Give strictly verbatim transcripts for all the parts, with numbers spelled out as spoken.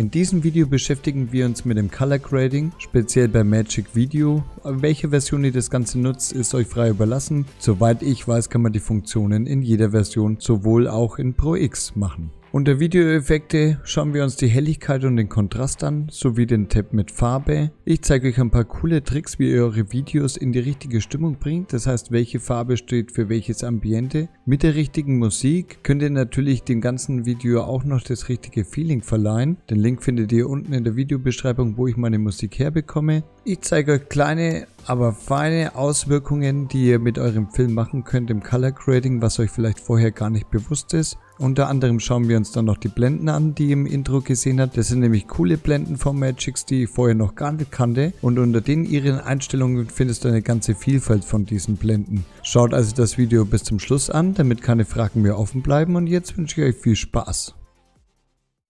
In diesem Video beschäftigen wir uns mit dem Color Grading, speziell bei Magix Video. Welche Version ihr das Ganze nutzt, ist euch frei überlassen. Soweit ich weiß, kann man die Funktionen in jeder Version, sowohl auch in Pro X, machen. Unter Videoeffekte schauen wir uns die Helligkeit und den Kontrast an, sowie den Tab mit Farbe. Ich zeige euch ein paar coole Tricks, wie ihr eure Videos in die richtige Stimmung bringt, das heißt, welche Farbe steht für welches Ambiente. Mit der richtigen Musik könnt ihr natürlich dem ganzen Video auch noch das richtige Feeling verleihen. Den Link findet ihr unten in der Videobeschreibung, wo ich meine Musik herbekomme. Ich zeige euch kleine, aber feine Auswirkungen, die ihr mit eurem Film machen könnt im Color Grading, was euch vielleicht vorher gar nicht bewusst ist. Unter anderem schauen wir uns dann noch die Blenden an, die ihr im Intro gesehen habt. Das sind nämlich coole Blenden von Magix, die ich vorher noch gar nicht kannte. Und unter den ihren Einstellungen findest du eine ganze Vielfalt von diesen Blenden. Schaut also das Video bis zum Schluss an, damit keine Fragen mehr offen bleiben. Und jetzt wünsche ich euch viel Spaß.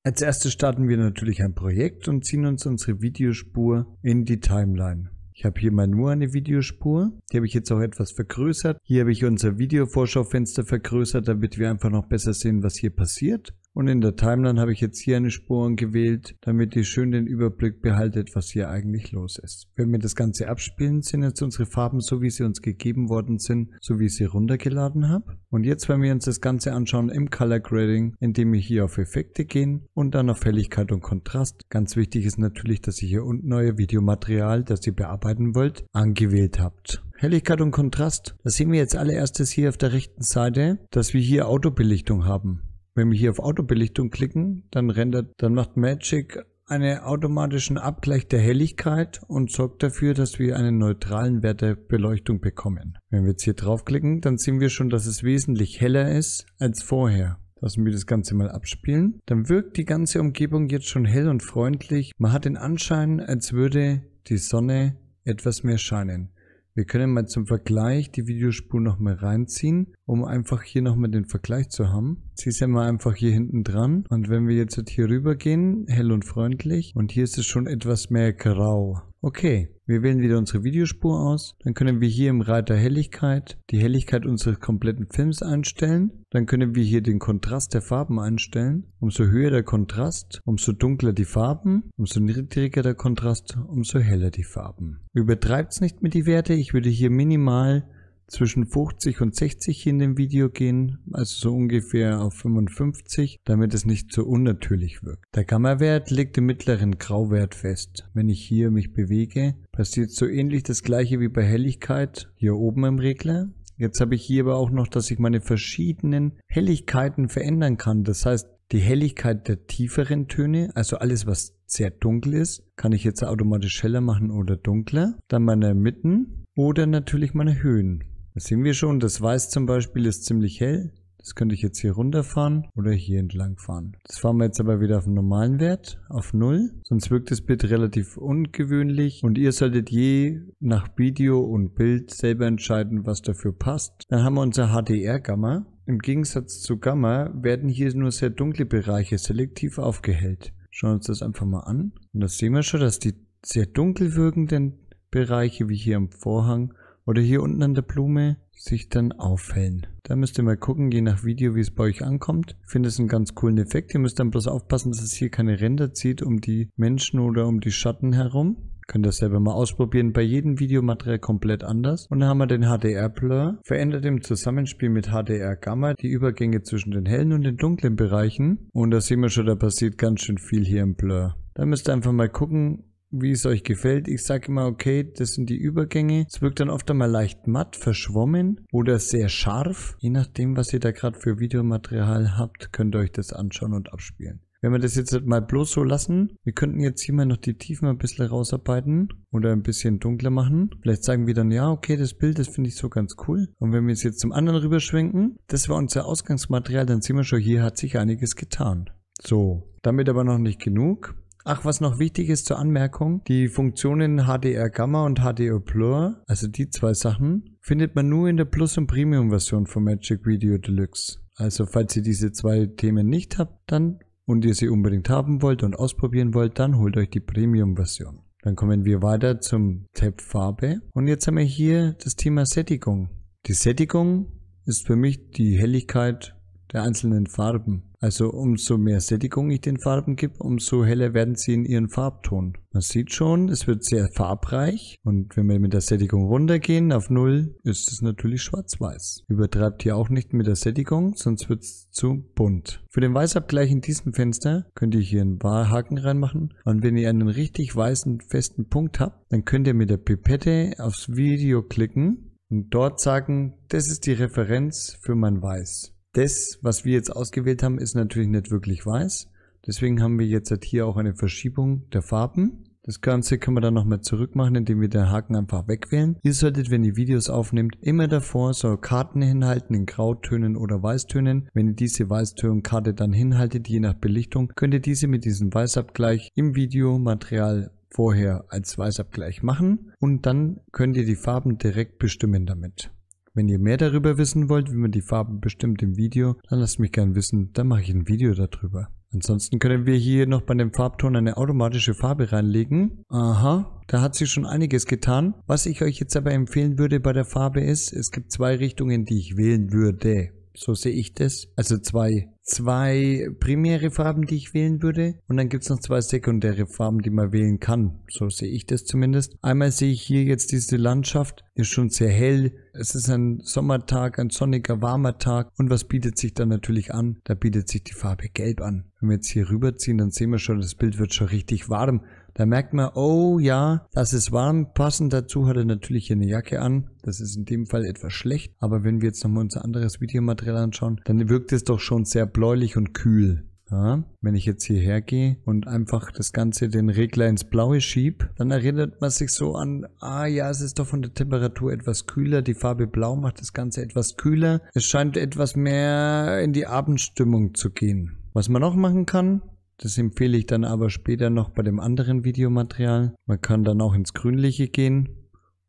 Als erstes starten wir natürlich ein Projekt und ziehen uns unsere Videospur in die Timeline. Ich habe hier mal nur eine Videospur, die habe ich jetzt auch etwas vergrößert. Hier habe ich unser Videovorschaufenster vergrößert, damit wir einfach noch besser sehen, was hier passiert. Und in der Timeline habe ich jetzt hier eine Spur gewählt, damit ihr schön den Überblick behaltet, was hier eigentlich los ist. Wenn wir das Ganze abspielen, sind jetzt unsere Farben so, wie sie uns gegeben worden sind, so wie ich sie runtergeladen habe. Und jetzt wollen wir uns das Ganze anschauen im Color Grading, indem wir hier auf Effekte gehen und dann auf Helligkeit und Kontrast. Ganz wichtig ist natürlich, dass ihr hier unten euer Videomaterial, das ihr bearbeiten wollt, angewählt habt. Helligkeit und Kontrast, das sehen wir jetzt allererstes hier auf der rechten Seite, dass wir hier Autobelichtung haben. Wenn wir hier auf Autobelichtung klicken, dann rendert, dann macht Magix einen automatischen Abgleich der Helligkeit und sorgt dafür, dass wir einen neutralen Wert der Beleuchtung bekommen. Wenn wir jetzt hier draufklicken, dann sehen wir schon, dass es wesentlich heller ist als vorher. Lassen wir das Ganze mal abspielen. Dann wirkt die ganze Umgebung jetzt schon hell und freundlich. Man hat den Anschein, als würde die Sonne etwas mehr scheinen. Wir können mal zum Vergleich die Videospur nochmal reinziehen, um einfach hier nochmal den Vergleich zu haben. Sie sind mal einfach hier hinten dran und wenn wir jetzt hier rüber gehen, hell und freundlich und hier ist es schon etwas mehr grau. Okay, wir wählen wieder unsere Videospur aus, dann können wir hier im Reiter Helligkeit die Helligkeit unseres kompletten Films einstellen. Dann können wir hier den Kontrast der Farben einstellen. Umso höher der Kontrast, umso dunkler die Farben, umso niedriger der Kontrast, umso heller die Farben. Übertreibt es nicht mit die Werte, ich würde hier minimal zwischen fünfzig und sechzig in dem Video gehen, also so ungefähr auf fünfundfünfzig, damit es nicht so unnatürlich wirkt. Der Gamma-Wert legt den mittleren Grauwert fest. Wenn ich hier mich bewege, passiert so ähnlich das gleiche wie bei Helligkeit hier oben im Regler. Jetzt habe ich hier aber auch noch, dass ich meine verschiedenen Helligkeiten verändern kann. Das heißt, die Helligkeit der tieferen Töne, also alles was sehr dunkel ist, kann ich jetzt automatisch heller machen oder dunkler. Dann meine Mitten oder natürlich meine Höhen. Das sehen wir schon, das Weiß zum Beispiel ist ziemlich hell. Das könnte ich jetzt hier runterfahren oder hier entlang fahren. Das fahren wir jetzt aber wieder auf einen normalen Wert, auf null. Sonst wirkt das Bild relativ ungewöhnlich. Und ihr solltet je nach Video und Bild selber entscheiden, was dafür passt. Dann haben wir unser H D R-Gamma. Im Gegensatz zu Gamma werden hier nur sehr dunkle Bereiche selektiv aufgehellt. Schauen wir uns das einfach mal an. Und das sehen wir schon, dass die sehr dunkel wirkenden Bereiche, wie hier am Vorhang, oder hier unten an der Blume sich dann aufhellen. Da müsst ihr mal gucken, je nach Video, wie es bei euch ankommt. Ich finde es einen ganz coolen Effekt. Ihr müsst dann bloß aufpassen, dass es hier keine Ränder zieht um die Menschen oder um die Schatten herum. Könnt ihr das selber mal ausprobieren. Bei jedem Videomaterial komplett anders. Und dann haben wir den H D R-Blur. Verändert im Zusammenspiel mit H D R-Gamma die Übergänge zwischen den hellen und den dunklen Bereichen. Und da sehen wir schon, da passiert ganz schön viel hier im Blur. Da müsst ihr einfach mal gucken, wie es euch gefällt. Ich sage immer, okay, das sind die Übergänge. Es wirkt dann oft einmal leicht matt, verschwommen oder sehr scharf. Je nachdem, was ihr da gerade für Videomaterial habt, könnt ihr euch das anschauen und abspielen. Wenn wir das jetzt mal bloß so lassen, wir könnten jetzt hier mal noch die Tiefen ein bisschen rausarbeiten oder ein bisschen dunkler machen. Vielleicht sagen wir dann, ja, okay, das Bild, das finde ich so ganz cool. Und wenn wir es jetzt zum anderen rüberschwenken, das war unser Ausgangsmaterial, dann sehen wir schon, hier hat sich einiges getan. So, damit aber noch nicht genug. Ach, was noch wichtig ist zur Anmerkung, die Funktionen H D R-Gamma und H D R-Blur, also die zwei Sachen, findet man nur in der Plus- und Premium-Version von Magix Video Deluxe. Also falls ihr diese zwei Themen nicht habt dann und ihr sie unbedingt haben wollt und ausprobieren wollt, dann holt euch die Premium-Version. Dann kommen wir weiter zum Tab Farbe und jetzt haben wir hier das Thema Sättigung. Die Sättigung ist für mich die Helligkeit der einzelnen Farben. Also umso mehr Sättigung ich den Farben gebe, umso heller werden sie in ihren Farbton. Man sieht schon, es wird sehr farbreich und wenn wir mit der Sättigung runtergehen auf null, ist es natürlich schwarz-weiß. Übertreibt hier auch nicht mit der Sättigung, sonst wird es zu bunt. Für den Weißabgleich in diesem Fenster könnt ihr hier einen Haken reinmachen und wenn ihr einen richtig weißen festen Punkt habt, dann könnt ihr mit der Pipette aufs Video klicken und dort sagen, das ist die Referenz für mein Weiß. Das, was wir jetzt ausgewählt haben, ist natürlich nicht wirklich weiß. Deswegen haben wir jetzt hier auch eine Verschiebung der Farben. Das Ganze können wir dann nochmal zurück machen, indem wir den Haken einfach wegwählen. Ihr solltet, wenn ihr Videos aufnehmt, immer davor so Karten hinhalten in Grautönen oder Weißtönen. Wenn ihr diese Weißtönenkarte dann hinhaltet, je nach Belichtung, könnt ihr diese mit diesem Weißabgleich im Videomaterial vorher als Weißabgleich machen. Und dann könnt ihr die Farben direkt bestimmen damit. Wenn ihr mehr darüber wissen wollt, wie man die Farben bestimmt im Video, dann lasst mich gerne wissen, dann mache ich ein Video darüber. Ansonsten können wir hier noch bei dem Farbton eine automatische Farbe reinlegen. Aha, da hat sich schon einiges getan. Was ich euch jetzt aber empfehlen würde bei der Farbe ist, es gibt zwei Richtungen, die ich wählen würde. So sehe ich das. Also zwei, zwei primäre Farben, die ich wählen würde. Und dann gibt es noch zwei sekundäre Farben, die man wählen kann. So sehe ich das zumindest. Einmal sehe ich hier jetzt diese Landschaft. Ist schon sehr hell. Es ist ein Sommertag, ein sonniger, warmer Tag. Und was bietet sich dann natürlich an? Da bietet sich die Farbe Gelb an. Wenn wir jetzt hier rüberziehen, dann sehen wir schon, das Bild wird schon richtig warm. Da merkt man, oh ja, das ist warm. Passend dazu hat er natürlich hier eine Jacke an. Das ist in dem Fall etwas schlecht. Aber wenn wir jetzt nochmal unser anderes Videomaterial anschauen, dann wirkt es doch schon sehr bläulich und kühl. Ja, wenn ich jetzt hierher gehe und einfach das Ganze, den Regler ins Blaue schiebe, dann erinnert man sich so an, ah ja, es ist doch von der Temperatur etwas kühler, die Farbe Blau macht das Ganze etwas kühler. Es scheint etwas mehr in die Abendstimmung zu gehen. Was man noch machen kann, das empfehle ich dann aber später noch bei dem anderen Videomaterial. Man kann dann auch ins Grünliche gehen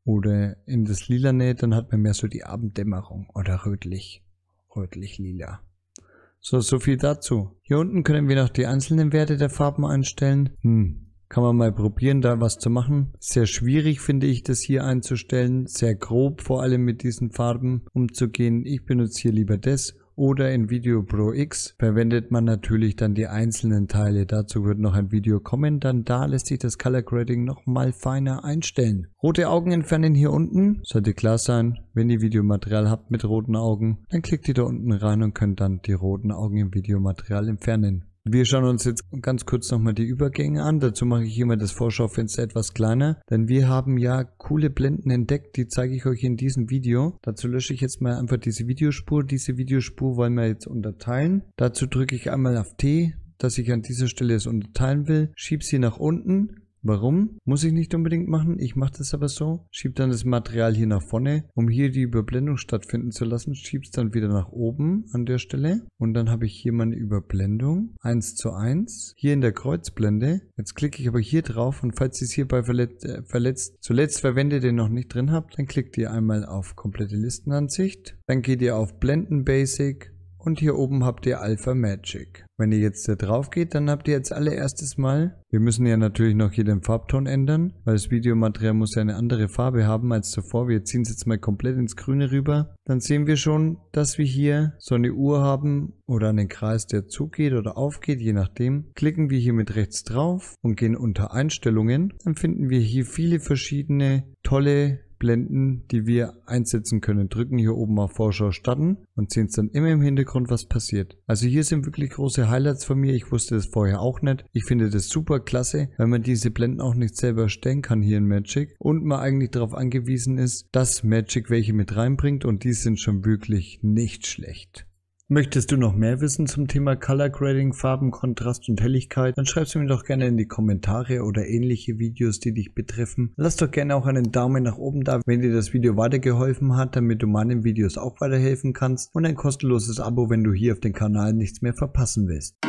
oder in das Lilane, dann hat man mehr so die Abenddämmerung oder rötlich, rötlich-lila. So, so viel dazu. Hier unten können wir noch die einzelnen Werte der Farben einstellen. Hm, kann man mal probieren, da was zu machen. Sehr schwierig finde ich das hier einzustellen. Sehr grob vor allem mit diesen Farben umzugehen. Ich benutze hier lieber das. Oder in Video Pro X verwendet man natürlich dann die einzelnen Teile. Dazu wird noch ein Video kommen, dann da lässt sich das Color Grading nochmal feiner einstellen. Rote Augen entfernen hier unten. Sollte klar sein, wenn ihr Videomaterial habt mit roten Augen, dann klickt ihr da unten rein und könnt dann die roten Augen im Videomaterial entfernen. Wir schauen uns jetzt ganz kurz nochmal die Übergänge an. Dazu mache ich immer das Vorschaufenster etwas kleiner, denn wir haben ja coole Blenden entdeckt, die zeige ich euch in diesem Video. Dazu lösche ich jetzt mal einfach diese Videospur. Diese Videospur wollen wir jetzt unterteilen. Dazu drücke ich einmal auf T, dass ich an dieser Stelle es unterteilen will. Schiebe sie nach unten. Warum? Muss ich nicht unbedingt machen. Ich mache das aber so. Schiebe dann das Material hier nach vorne, um hier die Überblendung stattfinden zu lassen. Schiebe es dann wieder nach oben an der Stelle. Und dann habe ich hier meine Überblendung. eins zu eins. Hier in der Kreuzblende. Jetzt klicke ich aber hier drauf. Und falls ihr es hierbei verletzt, äh, verletzt zuletzt verwendet, den noch nicht drin habt, dann klickt ihr einmal auf komplette Listenansicht. Dann geht ihr auf Blenden Basic. Und hier oben habt ihr Alpha Magic. Wenn ihr jetzt da drauf geht, dann habt ihr jetzt allererstes Mal, wir müssen ja natürlich noch hier den Farbton ändern, weil das Videomaterial muss ja eine andere Farbe haben als zuvor. Wir ziehen es jetzt mal komplett ins Grüne rüber. Dann sehen wir schon, dass wir hier so eine Uhr haben oder einen Kreis, der zugeht oder aufgeht, je nachdem. Klicken wir hier mit rechts drauf und gehen unter Einstellungen. Dann finden wir hier viele verschiedene tolle Blenden, die wir einsetzen können. Drücken hier oben auf Vorschau starten und sehen es dann immer im Hintergrund, was passiert. Also hier sind wirklich große Highlights von mir. Ich wusste das vorher auch nicht. Ich finde das super klasse, weil man diese Blenden auch nicht selber erstellen kann hier in Magic und man eigentlich darauf angewiesen ist, dass Magic welche mit reinbringt und die sind schon wirklich nicht schlecht. Möchtest du noch mehr wissen zum Thema Color Grading, Farben, Kontrast und Helligkeit? Dann schreib's mir doch gerne in die Kommentare oder ähnliche Videos, die dich betreffen. Lass doch gerne auch einen Daumen nach oben da, wenn dir das Video weitergeholfen hat, damit du meinen Videos auch weiterhelfen kannst. Und ein kostenloses Abo, wenn du hier auf dem Kanal nichts mehr verpassen willst.